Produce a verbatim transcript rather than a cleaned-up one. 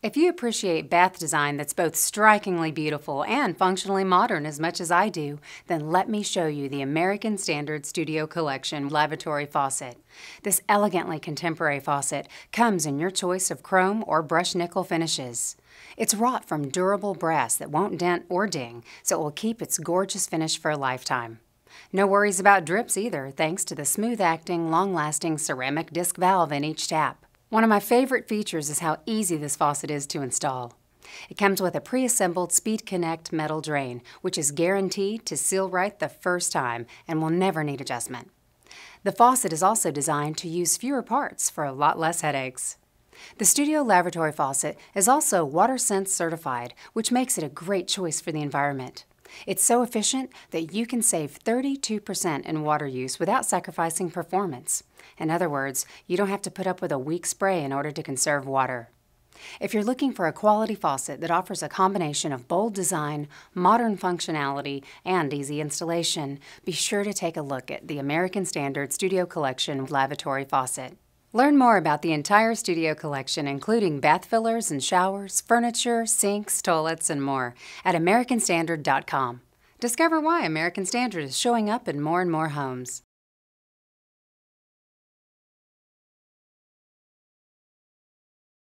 If you appreciate bath design that's both strikingly beautiful and functionally modern as much as I do, then let me show you the American Standard Studio Collection Lavatory Faucet. This elegantly contemporary faucet comes in your choice of chrome or brushed nickel finishes. It's wrought from durable brass that won't dent or ding, so it will keep its gorgeous finish for a lifetime. No worries about drips either, thanks to the smooth-acting, long-lasting ceramic disc valve in each tap. One of my favorite features is how easy this faucet is to install. It comes with a pre-assembled Speed Connect metal drain, which is guaranteed to seal right the first time and will never need adjustment. The faucet is also designed to use fewer parts for a lot less headaches. The Studio Lavatory Faucet is also WaterSense certified, which makes it a great choice for the environment. It's so efficient that you can save thirty-two percent in water use without sacrificing performance. In other words, you don't have to put up with a weak spray in order to conserve water. If you're looking for a quality faucet that offers a combination of bold design, modern functionality, and easy installation, be sure to take a look at the American Standard Studio Collection Lavatory Faucet. Learn more about the entire studio collection, including bath fillers and showers, furniture, sinks, toilets, and more, at American Standard dot com. Discover why American Standard is showing up in more and more homes.